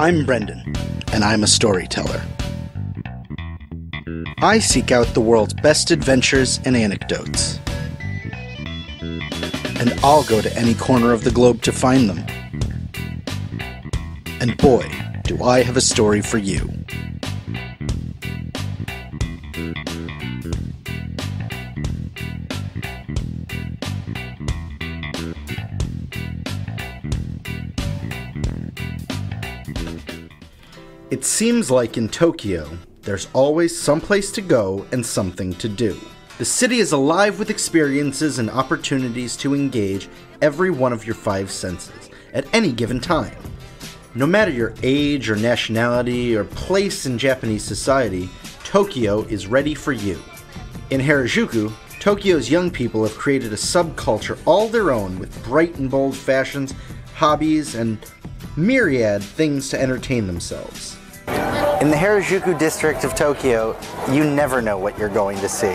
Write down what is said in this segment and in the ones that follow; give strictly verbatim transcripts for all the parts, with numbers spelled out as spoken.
I'm Brendan, and I'm a storyteller. I seek out the world's best adventures and anecdotes. And I'll go to any corner of the globe to find them. And boy, do I have a story for you. It seems like in Tokyo, there's always someplace to go and something to do. The city is alive with experiences and opportunities to engage every one of your five senses at any given time. No matter your age or nationality or place in Japanese society, Tokyo is ready for you. In Harajuku, Tokyo's young people have created a subculture all their own with bright and bold fashions, hobbies, and myriad things to entertain themselves. In the Harajuku district of Tokyo, you never know what you're going to see.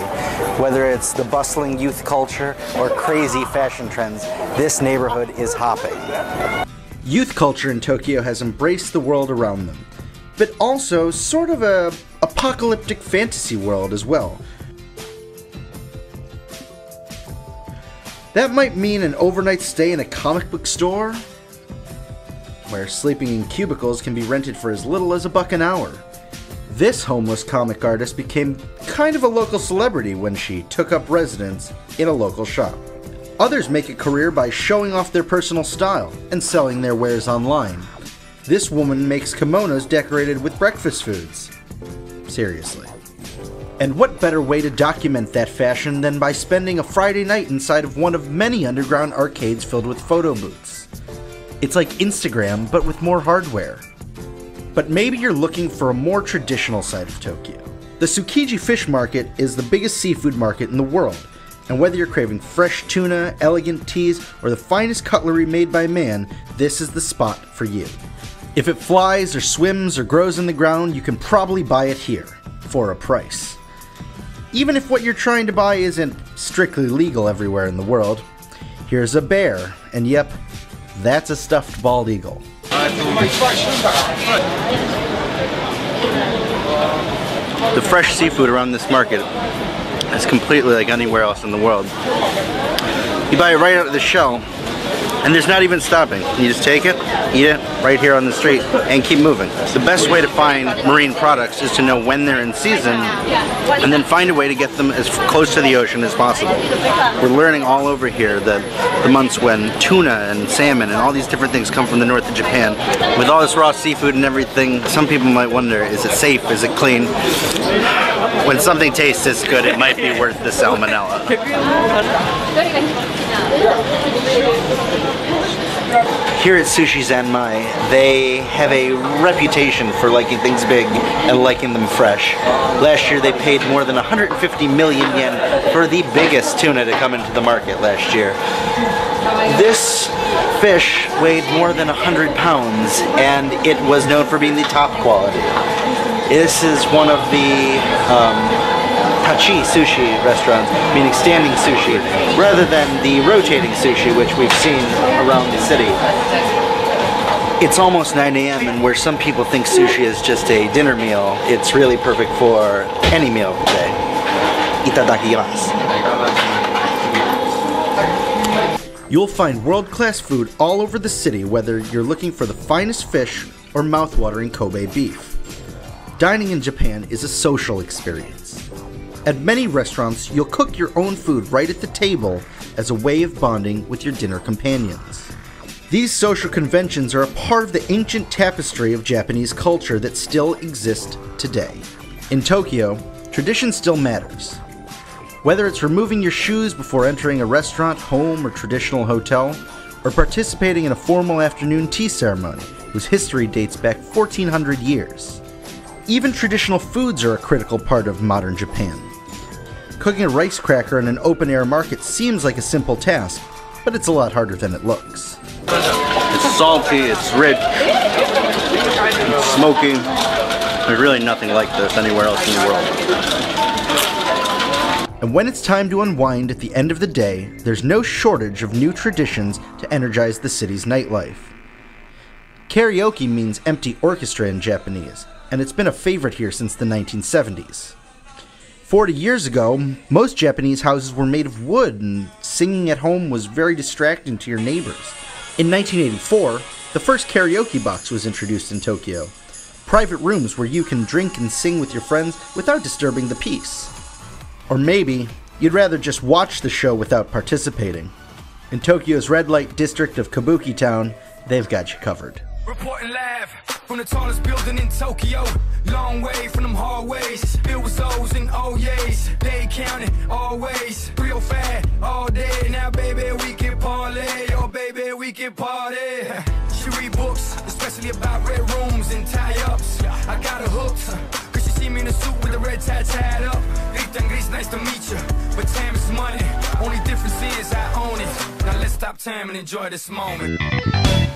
Whether it's the bustling youth culture or crazy fashion trends, this neighborhood is hopping. Youth culture in Tokyo has embraced the world around them, but also sort of a apocalyptic fantasy world as well. That might mean an overnight stay in a comic book store, where sleeping in cubicles can be rented for as little as a buck an hour. This homeless comic artist became kind of a local celebrity when she took up residence in a local shop. Others make a career by showing off their personal style and selling their wares online. This woman makes kimonos decorated with breakfast foods. Seriously. And what better way to document that fashion than by spending a Friday night inside of one of many underground arcades filled with photo booths? It's like Instagram, but with more hardware. But maybe you're looking for a more traditional side of Tokyo. The Tsukiji Fish Market is the biggest seafood market in the world, and whether you're craving fresh tuna, elegant teas, or the finest cutlery made by man, this is the spot for you. If it flies or swims or grows in the ground, you can probably buy it here, for a price. Even if what you're trying to buy isn't strictly legal everywhere in the world. Here's a bear, and yep, that's a stuffed bald eagle. The fresh seafood around this market is completely like anywhere else in the world. You buy it right out of the shell, and there's not even stopping. You just take it, eat it, right here on the street, and keep moving. The best way to find marine products is to know when they're in season, and then find a way to get them as close to the ocean as possible. We're learning all over here that the months when tuna and salmon and all these different things come from the north of Japan. With all this raw seafood and everything, some people might wonder, is it safe, is it clean? When something tastes this good, it might be worth the salmonella. Here at Sushi Zanmai, they have a reputation for liking things big and liking them fresh. Last year they paid more than one hundred fifty million yen for the biggest tuna to come into the market last year. This fish weighed more than one hundred pounds, and it was known for being the top quality. This is one of the um, Tachi sushi restaurants, meaning standing sushi, rather than the rotating sushi which we've seen around the city. It's almost nine A M and where some people think sushi is just a dinner meal, it's really perfect for any meal of the day. Itadakimasu. You'll find world-class food all over the city, whether you're looking for the finest fish or mouth-watering Kobe beef. Dining in Japan is a social experience. At many restaurants, you'll cook your own food right at the table as a way of bonding with your dinner companions. These social conventions are a part of the ancient tapestry of Japanese culture that still exists today. In Tokyo, tradition still matters. Whether it's removing your shoes before entering a restaurant, home, or traditional hotel, or participating in a formal afternoon tea ceremony whose history dates back fourteen hundred years. Even traditional foods are a critical part of modern Japan. Cooking a rice cracker in an open-air market seems like a simple task, but it's a lot harder than it looks. It's salty, it's rich, it's smoky. There's really nothing like this anywhere else in the world. And when it's time to unwind at the end of the day, there's no shortage of new traditions to energize the city's nightlife. Karaoke means empty orchestra in Japanese, and it's been a favorite here since the nineteen seventies. Forty years ago, most Japanese houses were made of wood, and singing at home was very distracting to your neighbors. In nineteen eighty-four, the first karaoke box was introduced in Tokyo. Private rooms where you can drink and sing with your friends without disturbing the peace. Or maybe you'd rather just watch the show without participating. In Tokyo's red light district of Kabuki Town, they've got you covered. Reporting live from the tallest building in Tokyo. Long way from them hallways. Filled with O's and O's. They counted always. Real fat all day. Now baby we can parlay. Oh baby we can party. She read books, especially about red rooms and tie-ups. I got her hooked, cause she see me in a suit with a red tie tied up. It's nice to meet you, but time is money. Only difference is I own it. Now let's stop time and enjoy this moment.